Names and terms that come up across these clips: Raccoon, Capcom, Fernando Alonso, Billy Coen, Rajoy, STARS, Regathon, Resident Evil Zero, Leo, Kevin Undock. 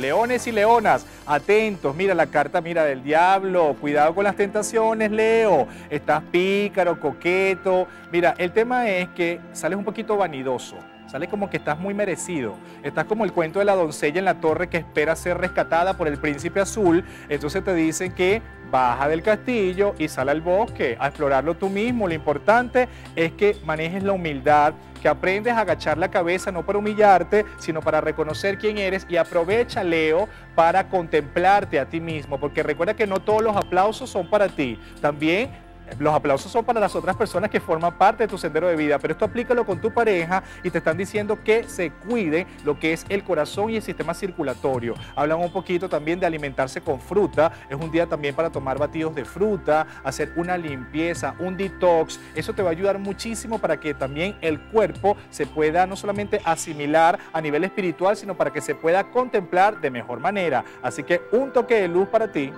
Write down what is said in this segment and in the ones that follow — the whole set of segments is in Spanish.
Leones y leonas, atentos, mira la carta, mira del diablo, cuidado con las tentaciones, Leo, estás pícaro, coqueto, mira, el tema es que sales un poquito vanidoso, sales como que estás muy merecido, estás como el cuento de la doncella en la torre que espera ser rescatada por el príncipe azul, entonces te dicen que baja del castillo y sal al bosque a explorarlo tú mismo. Lo importante es que manejes la humildad, que aprendes a agachar la cabeza, no para humillarte, sino para reconocer quién eres, y aprovecha, Leo, para contemplarte a ti mismo, porque recuerda que no todos los aplausos son para ti, también los aplausos son para las otras personas que forman parte de tu sendero de vida, pero esto aplícalo con tu pareja y te están diciendo que se cuide lo que es el corazón y el sistema circulatorio. Hablan un poquito también de alimentarse con fruta, es un día también para tomar batidos de fruta, hacer una limpieza, un detox, eso te va a ayudar muchísimo para que también el cuerpo se pueda no solamente asimilar a nivel espiritual, sino para que se pueda contemplar de mejor manera. Así que un toque de luz para ti.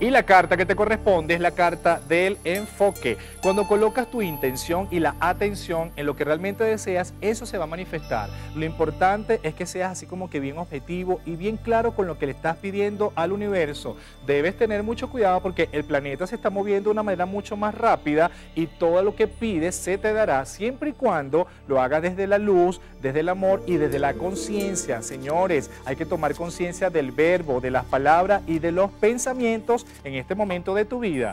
Y la carta que te corresponde es la carta del enfoque. Cuando colocas tu intención y la atención en lo que realmente deseas, eso se va a manifestar. Lo importante es que seas así como que bien objetivo y bien claro con lo que le estás pidiendo al universo. Debes tener mucho cuidado porque el planeta se está moviendo de una manera mucho más rápida y todo lo que pides se te dará siempre y cuando lo hagas desde la luz, desde el amor y desde la conciencia. Señores, hay que tomar conciencia del verbo, de las palabras y de los pensamientos en este momento de tu vida.